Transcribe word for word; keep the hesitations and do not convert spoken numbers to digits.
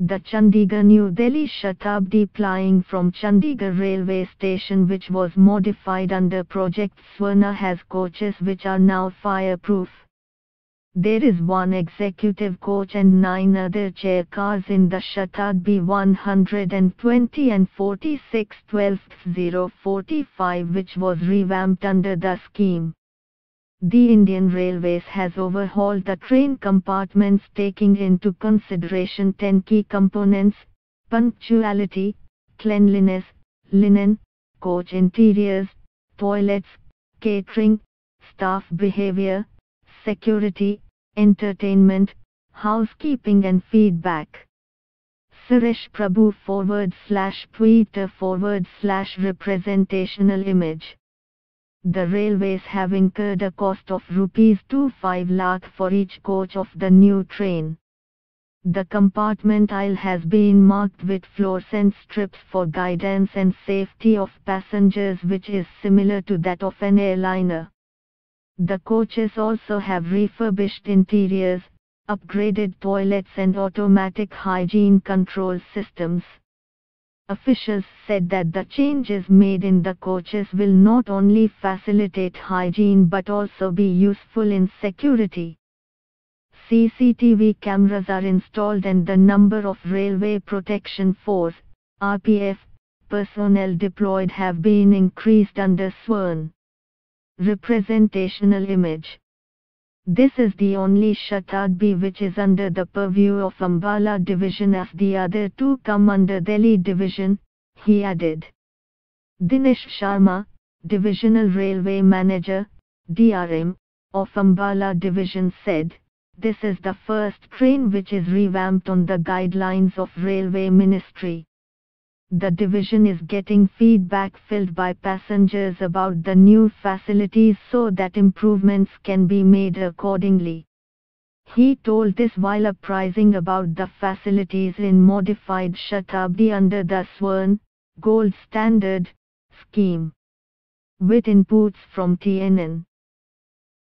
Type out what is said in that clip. The Chandigarh New Delhi Shatabdi plying from Chandigarh railway station, which was modified under Project Swarna, has coaches which are now fireproof. There is one executive coach and nine other chair cars in the Shatabdi one hundred twenty and forty-six twelve oh forty-five, which was revamped under the scheme. The Indian Railways has overhauled the train compartments, taking into consideration ten key components: punctuality, cleanliness, linen, coach interiors, toilets, catering, staff behavior, security, entertainment, housekeeping and feedback. Suresh Prabhu forward slash Twitter forward slash representational image. The railways have incurred a cost of rupees twenty-five lakh for each coach of the new train. The compartment aisle has been marked with fluorescent strips for guidance and safety of passengers, which is similar to that of an airliner. The coaches also have refurbished interiors, upgraded toilets and automatic hygiene control systems. Officials said that the changes made in the coaches will not only facilitate hygiene but also be useful in security. C C T V cameras are installed and the number of Railway Protection Force (R P F) personnel deployed have been increased under Swarna. Representational image. This is the only Shatabdi which is under the purview of Ambala Division, as the other two come under Delhi Division, he added. Dinesh Sharma, Divisional Railway Manager, D R M, of Ambala Division, said, "This is the first train which is revamped on the guidelines of Railway Ministry. The division is getting feedback filled by passengers about the new facilities so that improvements can be made accordingly." He told this while apprising about the facilities in modified Shatabdi under the Swarna Gold Standard scheme. With inputs from T N N.